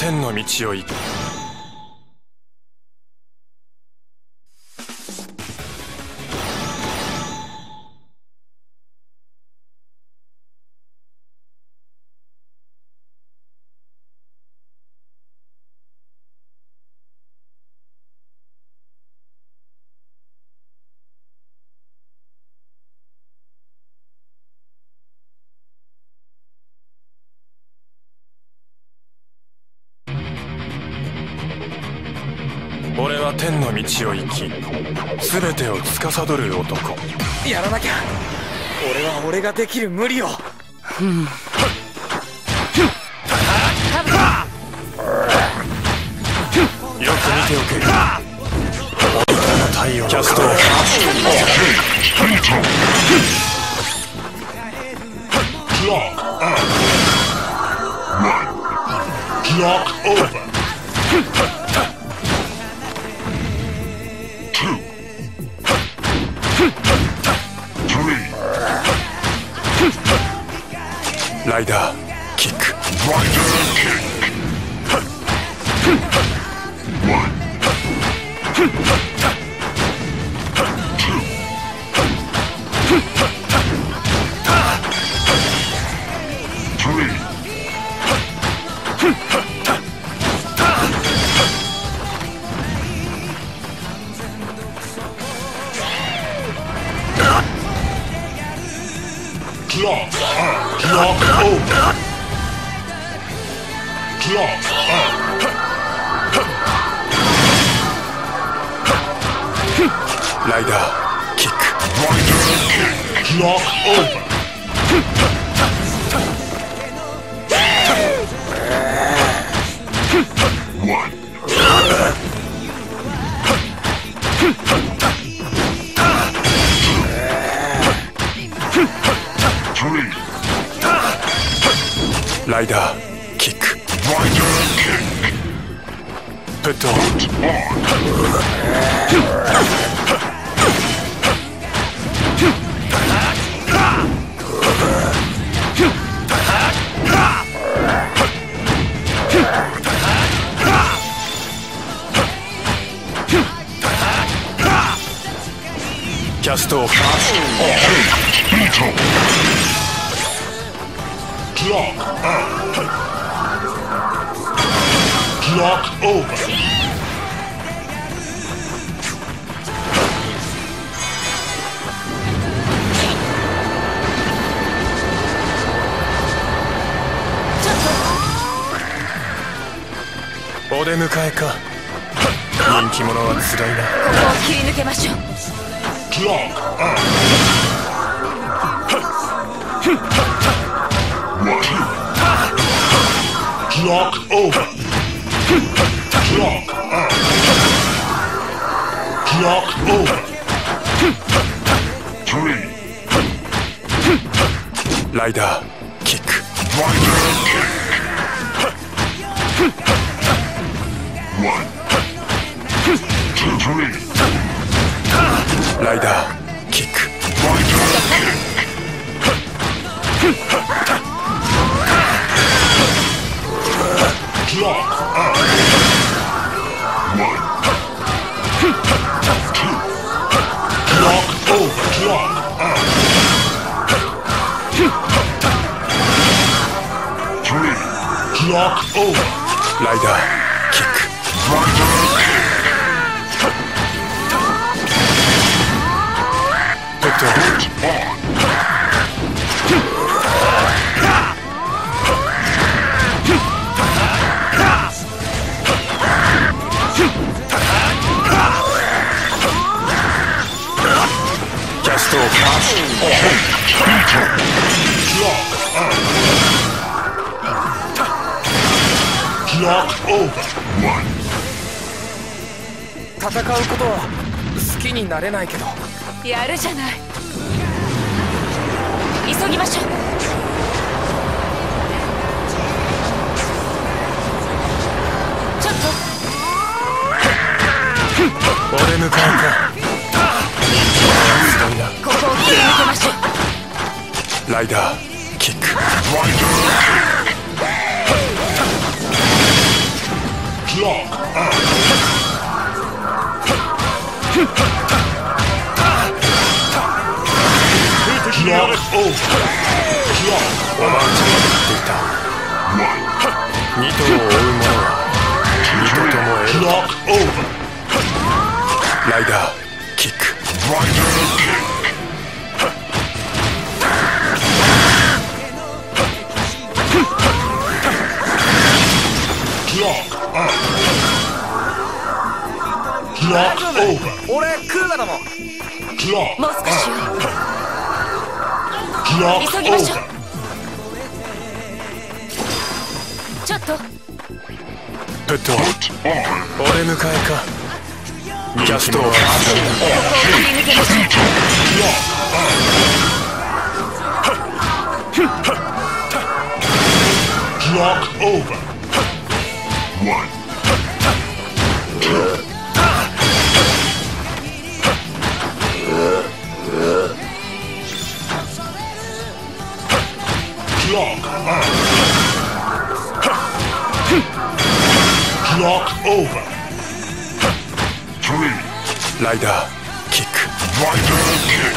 天の道を行く。俺は天の道を行き、全てを司る男。やらなきゃ。俺は俺ができる無理を。よく見ておけ。太陽の顔。Clock Over。ライダーキック。ライダーキック。Clock Over。ライダーキック。プットオン。キャストオフ。お出迎えか。人気者はつらいな。ここを切り抜けましょう。Clock Up. Clock Over. Clock Up. Clock Over. Three. Rider Kick. Rider Kick. One. Two. Three.ライダーキック。ライダーキック。ライダーキック。キャストオフ。戦うことは好きになれないけど、やるじゃない。急ぎましょう。ちょっと俺向かうか。ここを切り抜けましょう。ライダーキック。Clock up. Clock over. Rider kick. Rider kick. Clock over. 俺クーガだもん。Clock up. Clock over. ちょっと。Put on. 俺迎えか。Cast off. Clock over. One. Clock up. Clock over. Three. Rider kick. Rider kick.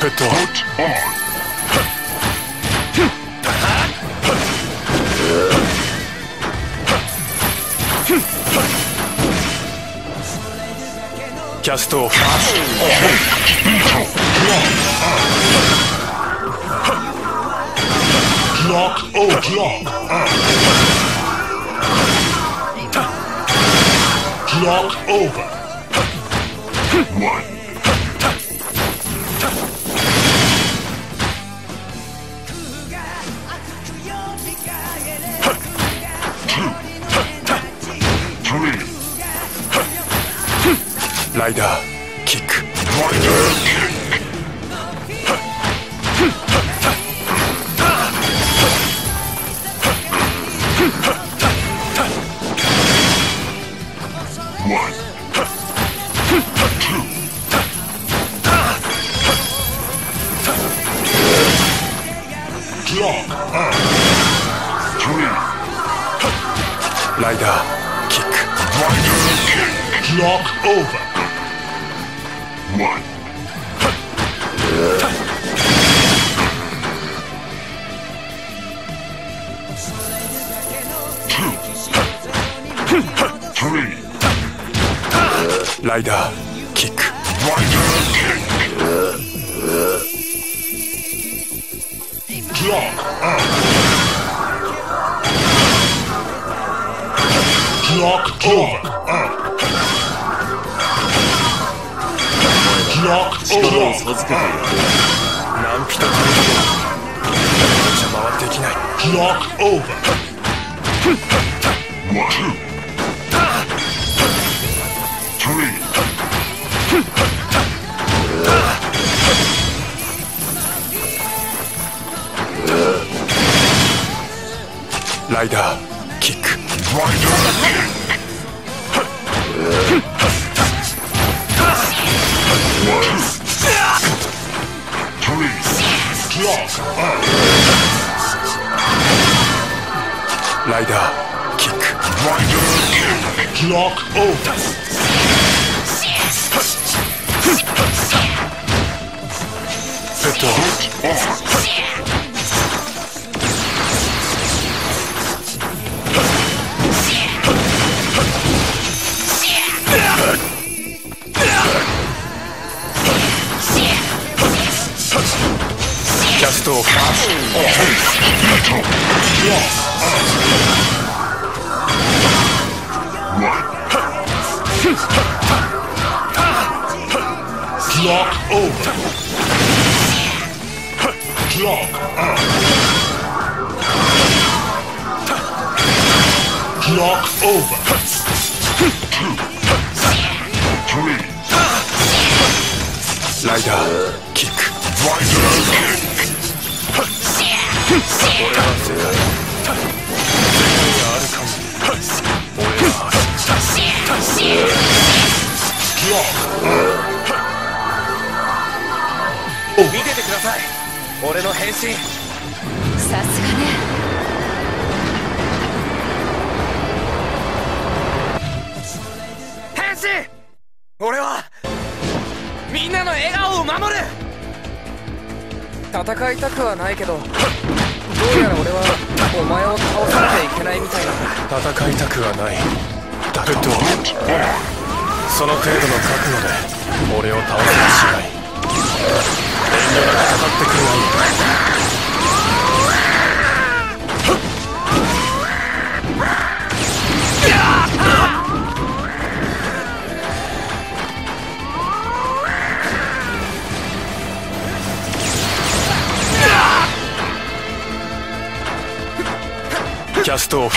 Put on. Cast off. Clock over. Clock over. One. Two. Three. Rider kick. Rider kick. Clock up. Three. Rider kick. Rider kick. Clock over. One. Two. Three. Rider kick. Rider kick. Clock up. Clock over. Clock over. Clock over. Three. Rider kick. Rider kick. One. Three. Clock up. Rider kick. Rider kick. Clock over. Put on. Cast off. Clock over. Clock up. Clock over. Three. Rider kick. Rider kick. 見ててください、俺の変身。さすがね。しい。俺はみんなの笑顔を守る。戦いたくはないけど、どうやら俺はお前を倒さなきゃいけないみたいなんだ。戦いたくはない。だけどその程度の覚悟で俺を倒せはしない。遠慮なく戦ってくれない。キャストオフ。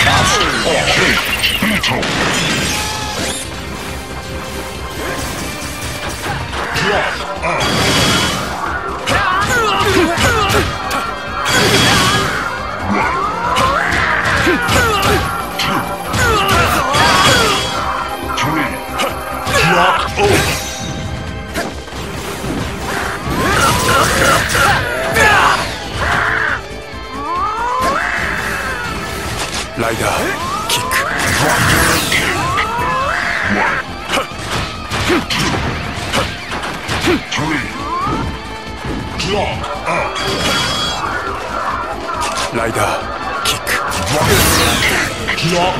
ライダーキック。ライダーキック。Clock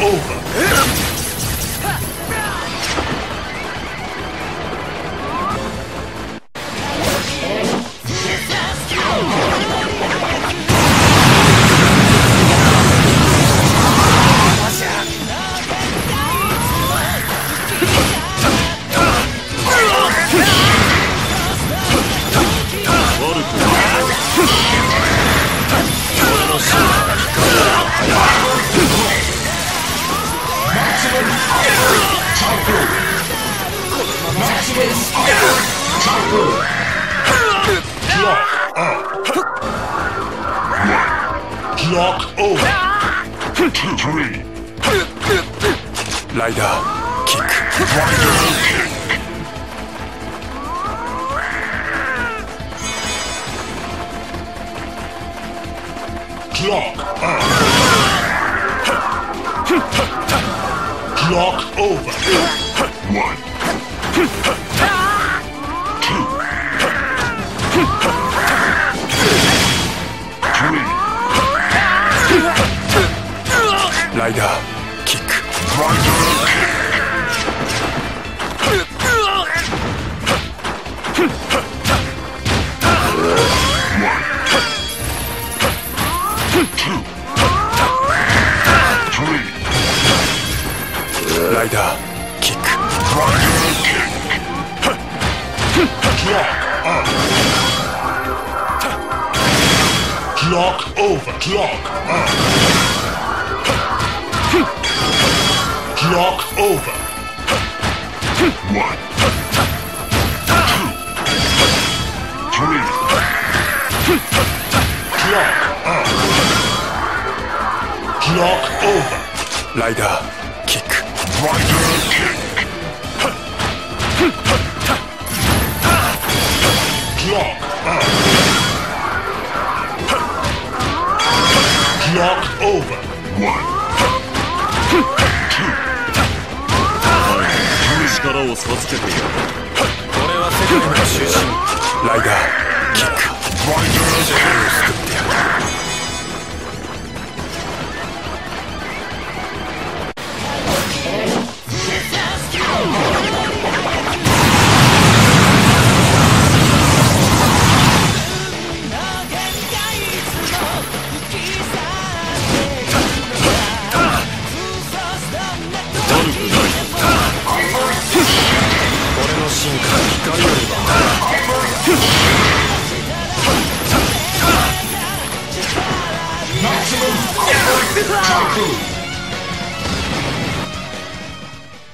over. Clock over. 3. ライダーキック。Clock up. Clock over. 1, 2, 3. ライダーキック。ライダーキック。Clock over. Clock up. Clock over. 1, 2, 3. Clock up. Clock over. ライダーライダーキック。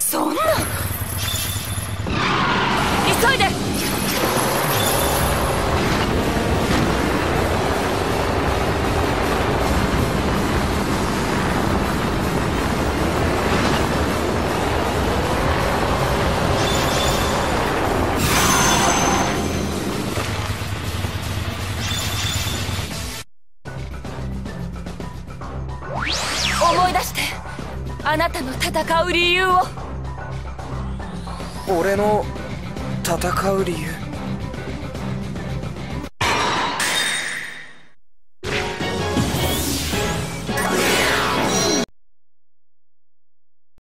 そんな、急いで。思い出して、あなたの戦う理由を。俺の戦う理由。